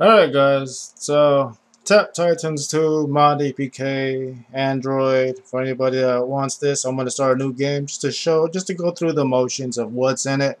Alright guys, so Tap Titans 2 mod APK Android for anybody that wants this. I'm gonna start a new game just to go through the motions of what's in it.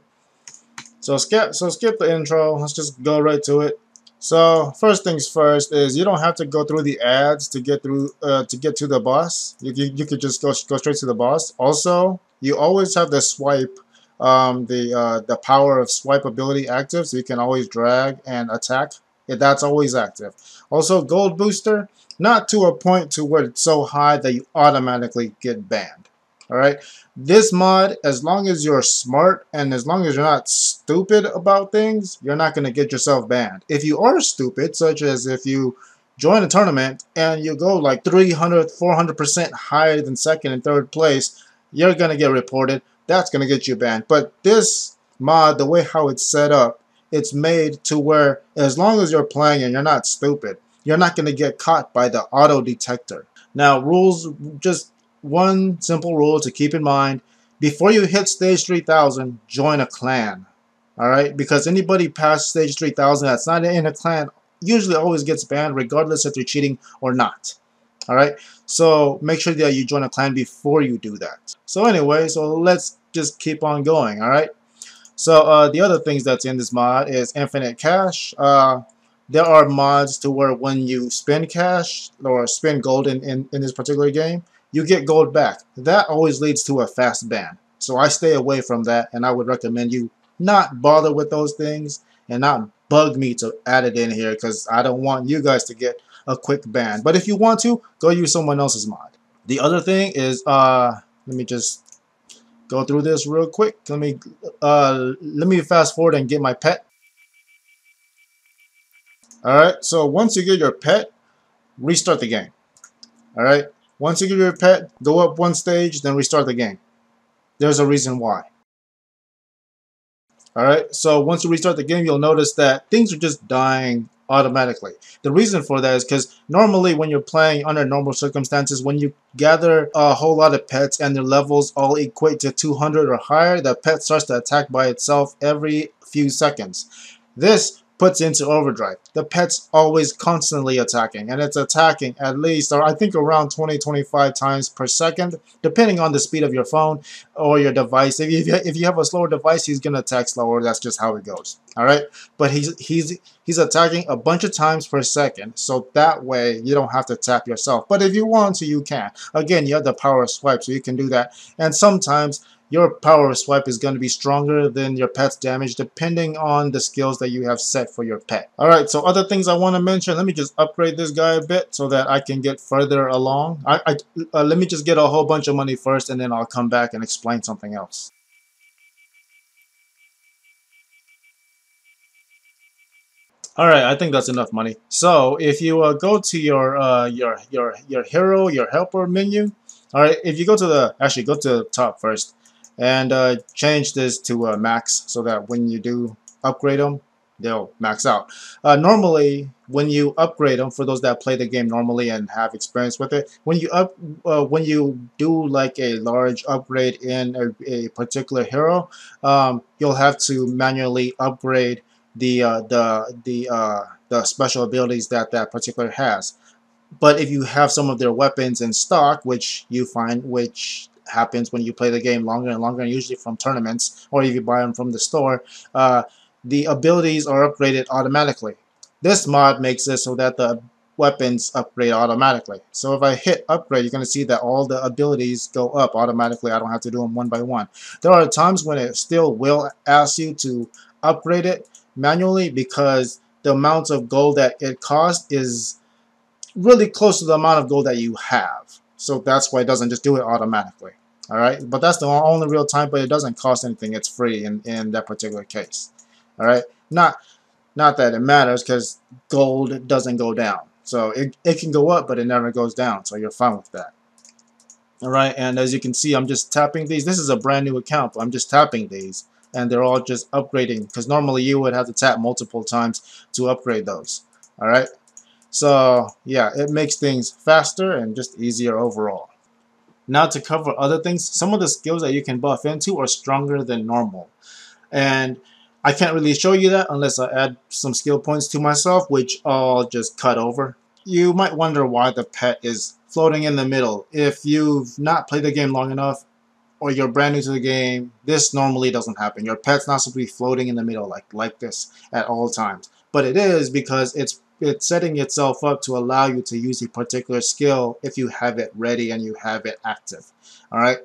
So skip the intro. Let's just go right to it. So first things first is you don't have to go through the ads to get to the boss. You could just go straight to the boss. Also, you always have the swipe. The power of swipe ability active, so you can always drag and attack. That's always active. Also, gold booster, not to a point to where it's so high that you automatically get banned. Alright, this mod, as long as you're smart and as long as you're not stupid about things, you're not going to get yourself banned. If you are stupid, such as if you join a tournament and you go like 300, 400% higher than second and third place, you're going to get reported. That's going to get you banned. But this mod, the way how it's set up, it's made to where as long as you're playing and you're not stupid, you're not going to get caught by the auto detector. Now rules, just one simple rule to keep in mind: before you hit stage 3000, join a clan. Alright, because anybody past stage 3000 that's not in a clan usually always gets banned, regardless if they're cheating or not. Alright, so make sure that you join a clan before you do that. So anyway, so let's just keep on going. Alright. So the other things that's in this mod is infinite cash. There are mods to where when you spend cash or spend gold in this particular game, you get gold back. That always leads to a fast ban. So I stay away from that, and I would recommend you not bother with those things and not bug me to add it in here, because I don't want you guys to get a quick ban. But if you want to, go use someone else's mod. The other thing is, let me just go through this real quick. Let me fast forward and get my pet. Alright, so once you get your pet, restart the game. Alright, once you get your pet, go up one stage, then restart the game. There's a reason why. Alright, so once you restart the game, you'll notice that things are just dying automatically. The reason for that is because normally when you're playing under normal circumstances, when you gather a whole lot of pets and their levels all equate to 200 or higher, the pet starts to attack by itself every few seconds. This puts into overdrive. The pet's always constantly attacking, and it's attacking at least, or I think around 20-25 times per second, depending on the speed of your phone or your device. If you have a slower device, he's gonna attack slower. That's just how it goes. All right, but he's attacking a bunch of times per second, so that way you don't have to tap yourself. But if you want to, you can. Again, you have the power of swipe, so you can do that. And sometimes your power of swipe is going to be stronger than your pet's damage, depending on the skills that you have set for your pet. Alright, so other things I want to mention. Let me just upgrade this guy a bit so that I can get further along. Let me just get a whole bunch of money first, and then I'll come back and explain something else. Alright, I think that's enough money. So if you go to your hero, your helper menu. Alright, if you go to the, actually go to the top first. And change this to max so that when you do upgrade them, they'll max out. Normally, when you upgrade them, for those that play the game normally and have experience with it, when you do like a large upgrade in a particular hero, you'll have to manually upgrade the special abilities that particular has. But if you have some of their weapons in stock, which happens when you play the game longer and longer, and usually from tournaments, or if you buy them from the store, the abilities are upgraded automatically. This mod makes it so that the weapons upgrade automatically. So if I hit upgrade, you're going to see that all the abilities go up automatically. I don't have to do them one by one. There are times when it still will ask you to upgrade it manually, because the amount of gold that it costs is really close to the amount of gold that you have. So that's why it doesn't just do it automatically. Alright, but that's the only real time, but it doesn't cost anything. It's free in that particular case. Alright, not that it matters, because gold doesn't go down. So it can go up, but it never goes down, so you're fine with that. Alright, and as you can see, I'm just tapping these. This is a brand new account, but I'm just tapping these, and they're all just upgrading, because normally you would have to tap multiple times to upgrade those. Alright. So yeah, it makes things faster and just easier overall. Now to cover other things, some of the skills that you can buff into are stronger than normal. And I can't really show you that unless I add some skill points to myself, which I'll just cut over. You might wonder why the pet is floating in the middle. If you've not played the game long enough, or you're brand new to the game, this normally doesn't happen. Your pet's not supposed to be floating in the middle like this at all times. But it is because it's setting itself up to allow you to use a particular skill if you have it ready and you have it active. Alright?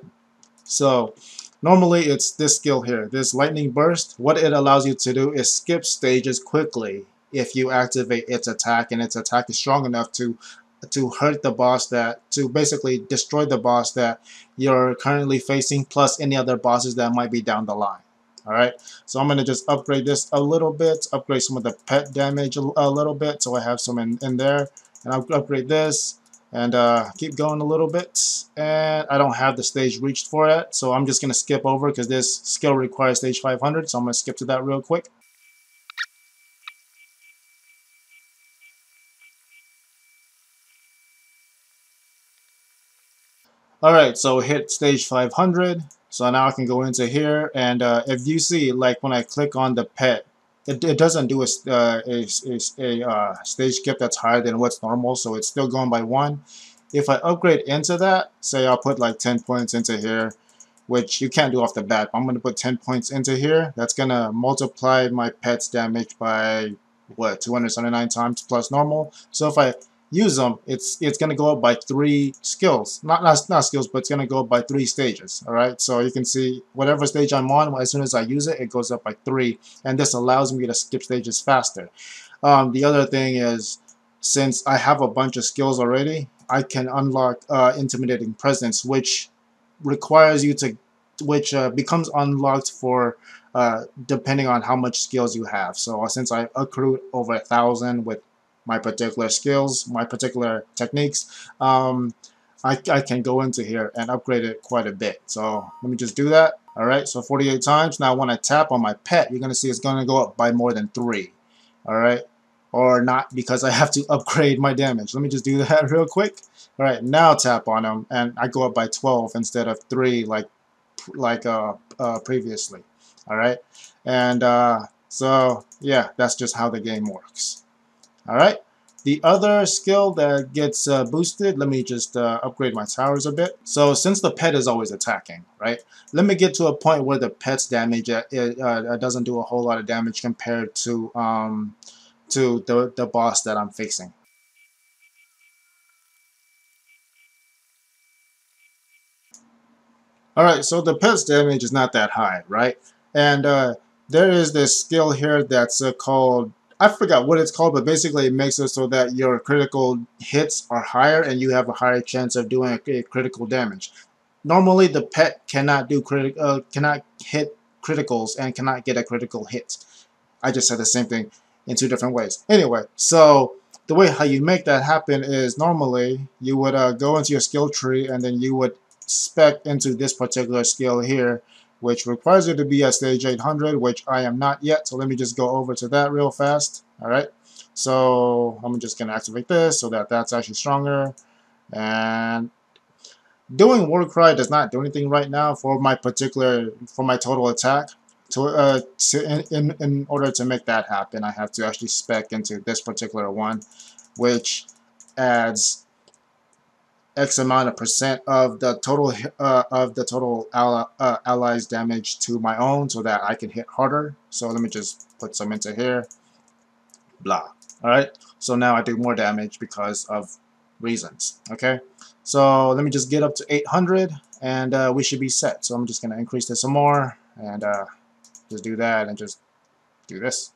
So normally it's this skill here, this Lightning Burst. What it allows you to do is skip stages quickly if you activate its attack, and its attack is strong enough to hurt the boss to basically destroy the boss that you're currently facing, plus any other bosses that might be down the line. Alright, so I'm going to just upgrade this a little bit, upgrade some of the pet damage a little bit, so I have some in there, and I'll upgrade this, and keep going a little bit, and I don't have the stage reached for it, so I'm just going to skip over because this skill requires stage 500, so I'm going to skip to that real quick. Alright, so hit stage 500, so now I can go into here, and if you see, like when I click on the pet, it doesn't do a stage skip that's higher than what's normal, so it's still going by 1. If I upgrade into that, say I'll put like 10 points into here, which you can't do off the bat, but I'm going to put 10 points into here. That's going to multiply my pet's damage by, what, 279 times plus normal, so if I use them, it's gonna go up by 3 skills, not skills, but it's gonna go up by 3 stages. All right, so you can see whatever stage I'm on, as soon as I use it, it goes up by 3, and this allows me to skip stages faster. The other thing is, since I have a bunch of skills already, I can unlock Intimidating Presence, which requires you to, which becomes unlocked for depending on how much skills you have. So since I accrued over 1,000 with my particular skills, my particular techniques, I can go into here and upgrade it quite a bit. So let me just do that. Alright, so 48 times. Now when I tap on my pet, you're going to see it's going to go up by more than 3. Alright, or not, because I have to upgrade my damage. Let me just do that real quick. Alright, now tap on him, and I go up by 12 instead of 3 like previously. Alright, and so yeah, that's just how the game works. Alright, the other skill that gets boosted, let me just upgrade my towers a bit. So since the pet is always attacking, right, let me get to a point where the pet's damage doesn't do a whole lot of damage compared to the boss that I'm facing. Alright, so the pet's damage is not that high, right? And there is this skill here that's called, I forgot what it's called, but basically it makes it so that your critical hits are higher and you have a higher chance of doing a critical damage. Normally the pet cannot do cannot hit criticals and cannot get a critical hit. I just said the same thing in 2 different ways. Anyway, so the way how you make that happen is normally you would go into your skill tree and then you would spec into this particular skill here, which requires you to be at stage 800, which I am not yet, so let me just go over to that real fast. Alright, so I'm just going to activate this so that that's actually stronger, and doing Warcry does not do anything right now for my particular, for my total attack. In order to make that happen, I have to actually spec into this particular one, which adds X amount of percent of the total allies damage to my own, so that I can hit harder. So let me just put some into here. Blah. Alright, so now I do more damage because of reasons. Okay, so let me just get up to 800 and we should be set. So I'm just gonna increase this some more and just do that and just do this.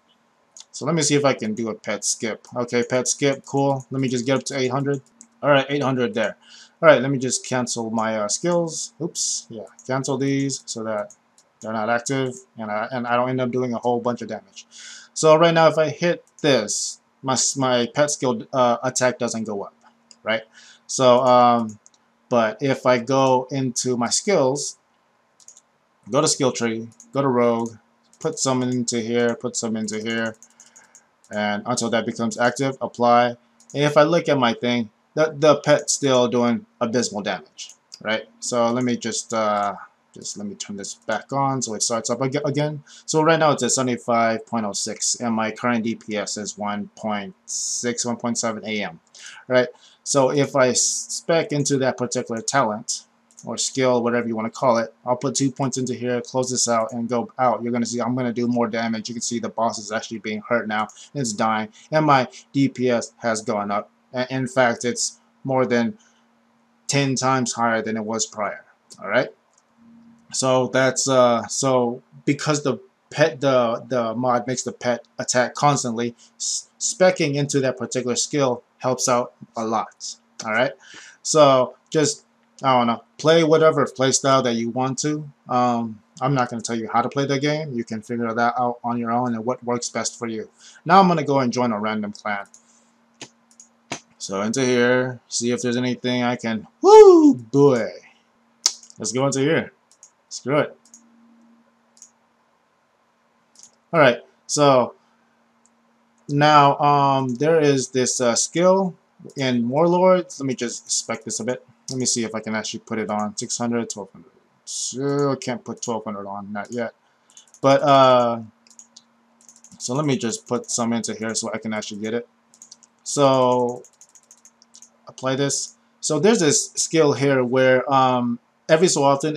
So let me see if I can do a pet skip. Okay, pet skip, cool. Let me just get up to 800. Alright, 800 there. Alright, let me just cancel my skills. Oops, yeah, cancel these so that they're not active and I don't end up doing a whole bunch of damage. So right now if I hit this, my pet skill attack doesn't go up, right? So, but if I go into my skills, go to skill tree, go to Rogue, put some into here, and until that becomes active, apply. And if I look at my thing, the pet's still doing abysmal damage, right? So let me just Just let me turn this back on so it starts up again. So right now it's at 75.06 and my current DPS is 1.6, 1.7 AM. Right? So if I spec into that particular talent or skill, whatever you want to call it, I'll put 2 points into here, close this out, and go out. You're going to see I'm going to do more damage. You can see the boss is actually being hurt now. It's dying. And my DPS has gone up. In fact, it's more than 10 times higher than it was prior. Alright? So that's so because the mod makes the pet attack constantly, speccing into that particular skill helps out a lot. Alright? So just, I don't know, play whatever playstyle that you want to. I'm not going to tell you how to play the game. You can figure that out on your own and what works best for you. Now I'm going to go and join a random clan. So into here, see if there's anything I can... Woo boy! Let's go into here. Screw it. Alright, so now there is this skill in Warlord. Let me just spec this a bit. Let me see if I can actually put it on. 600, 1200. So I can't put 1200 on, not yet. But, so let me just put some into here so I can actually get it. So, apply this. So there's this skill here where every so often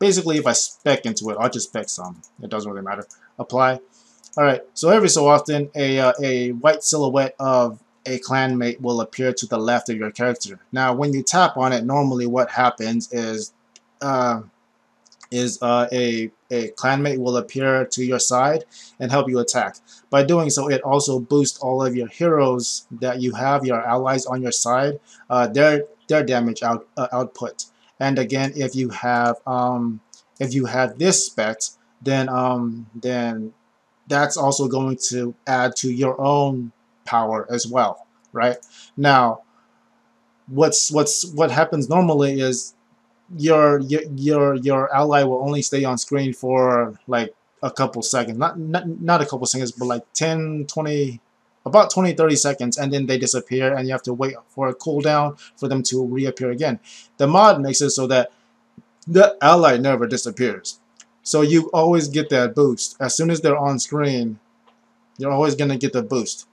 basically if I spec into it, I'll just spec some. It doesn't really matter. Apply. Alright, so every so often a white silhouette of a clanmate will appear to the left of your character. Now, when you tap on it, normally what happens is a clanmate will appear to your side and help you attack. By doing so, it also boosts all of your heroes that you have, your allies on your side, their damage output. And again, if you have this spec, then that's also going to add to your own power as well. Right now, what happens normally is your ally will only stay on screen for like a couple seconds, not a couple seconds, but like 10, 20, about 20, 30 seconds, and then they disappear and you have to wait for a cooldown for them to reappear again. The mod makes it so that the ally never disappears, so you always get that boost. As soon as they're on screen, you're always gonna get the boost.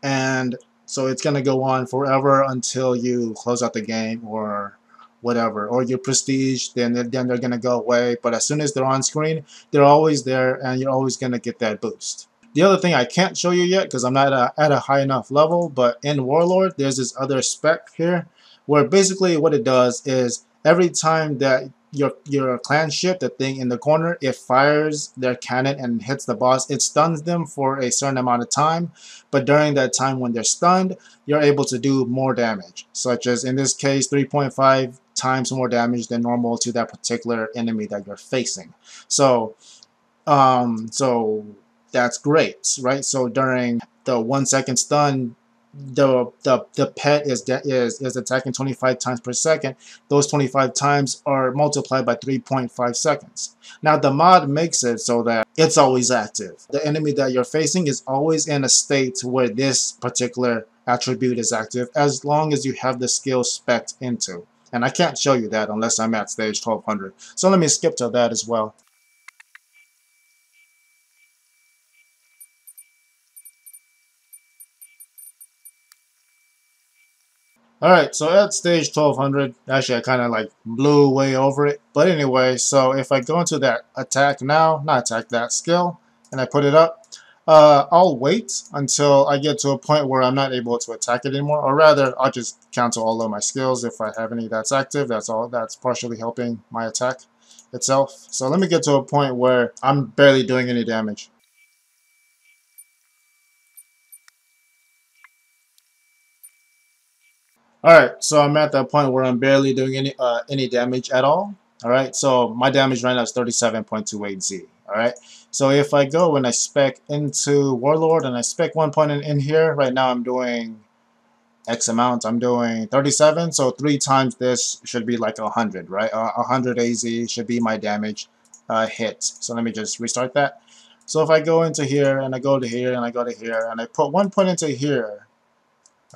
And so it's going to go on forever until you close out the game or whatever, or your prestige, then they're going to go away. But as soon as they're on screen, they're always there and you're always going to get that boost. The other thing I can't show you yet because I'm not at a high enough level, but in Warlord, there's this other spec here where basically what it does is every time that your clan ship, the thing in the corner, it fires their cannon and hits the boss, it stuns them for a certain amount of time. But during that time when they're stunned, you're able to do more damage, such as in this case 3.5 times more damage than normal to that particular enemy that you're facing. So so that's great, right? So during the 1 second stun, the pet is attacking 25 times per second. Those 25 times are multiplied by 3.5 seconds. Now the mod makes it so that it's always active. The enemy that you're facing is always in a state where this particular attribute is active, as long as you have the skill spec'd into. And I can't show you that unless I'm at stage 1200. So let me skip to that as well. Alright, so at stage 1200, actually I kind of like blew away over it, but anyway, so if I go into that attack now, not attack, that skill, and I put it up, I'll wait until I get to a point where I'm not able to attack it anymore, or rather, I'll just cancel all of my skills if I have any that's active. That's all, that's partially helping my attack itself. So let me get to a point where I'm barely doing any damage. Alright, so I'm at that point where I'm barely doing any damage at all. Alright, so my damage right now is 37.28Z. Alright, so if I go and I spec into Warlord and I spec 1 point in here, right now I'm doing X amount, I'm doing 37, so 3 times this should be like 100, right? 100 AZ should be my damage hit. So let me just restart that. So if I go into here and I go to here and I go to here and I put 1 point into here,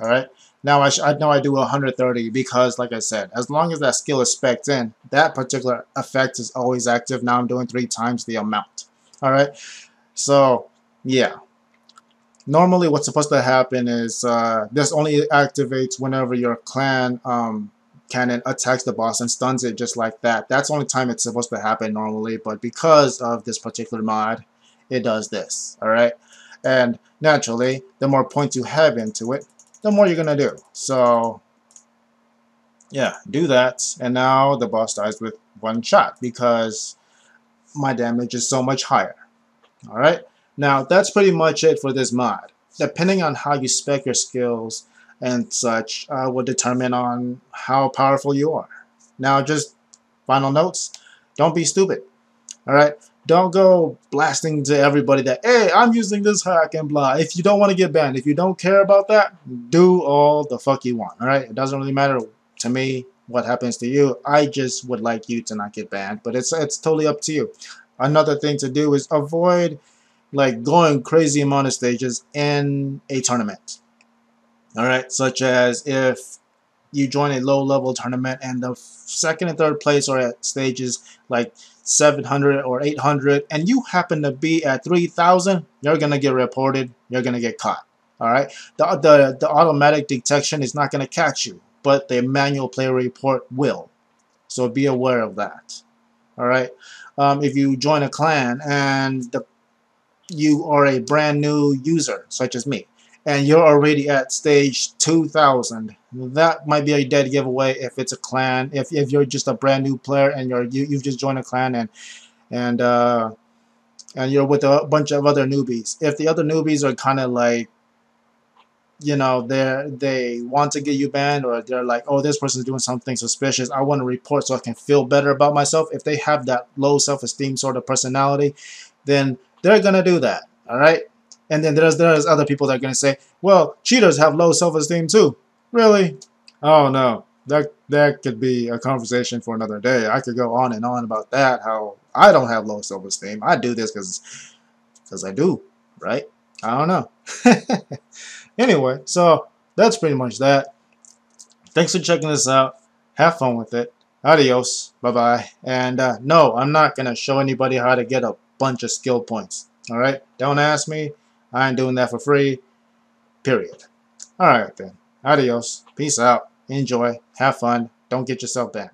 All right. Now I know I do 130 because, like I said, as long as that skill is specced in, that particular effect is always active. Now I'm doing 3 times the amount. All right. So yeah. Normally, what's supposed to happen is this only activates whenever your clan cannon attacks the boss and stuns it just like that. That's the only time it's supposed to happen normally, but because of this particular mod, it does this. All right, and naturally, the more points you have into it, the more you're gonna do. So, yeah, do that, and now the boss dies with 1 shot because my damage is so much higher. All right. Now, that's pretty much it for this mod. Depending on how you spec your skills and such will determine on how powerful you are. Now, just final notes, don't be stupid. Alright? Don't go blasting to everybody that, hey, I'm using this hack and blah. If you don't want to get banned, if you don't care about that, do all the fuck you want. Alright? It doesn't really matter to me what happens to you. I just would like you to not get banned, but it's totally up to you. Another thing to do is avoid like going crazy amount of stages in a tournament. Alright, such as if you join a low level tournament and the 2nd and 3rd place are at stages like 700 or 800 and you happen to be at 3000, you're gonna get reported, you're gonna get caught. Alright, the automatic detection is not gonna catch you, but the manual player report will. So be aware of that. Alright, if you join a clan and you are a brand new user, such as me, and you're already at stage 2000. That might be a dead giveaway if it's a clan. If you're just a brand new player and you've just joined a clan and you're with a bunch of other newbies. If the other newbies are kind of like, you know, they want to get you banned, or they're like, oh, this person's doing something suspicious, I want to report so I can feel better about myself. If they have that low self-esteem sort of personality, then they're going to do that, all right? And then there's other people that are going to say, well, cheaters have low self-esteem too. Really? Oh, no. That could be a conversation for another day. I could go on and on about that, how I don't have low self-esteem. I do this because I do, right? I don't know. Anyway, so that's pretty much that. Thanks for checking this out. Have fun with it. Adios. Bye-bye. And no, I'm not going to show anybody how to get a bunch of skill points. Alright? Don't ask me. I ain't doing that for free. Period. Alright then. Adios. Peace out. Enjoy. Have fun. Don't get yourself banned.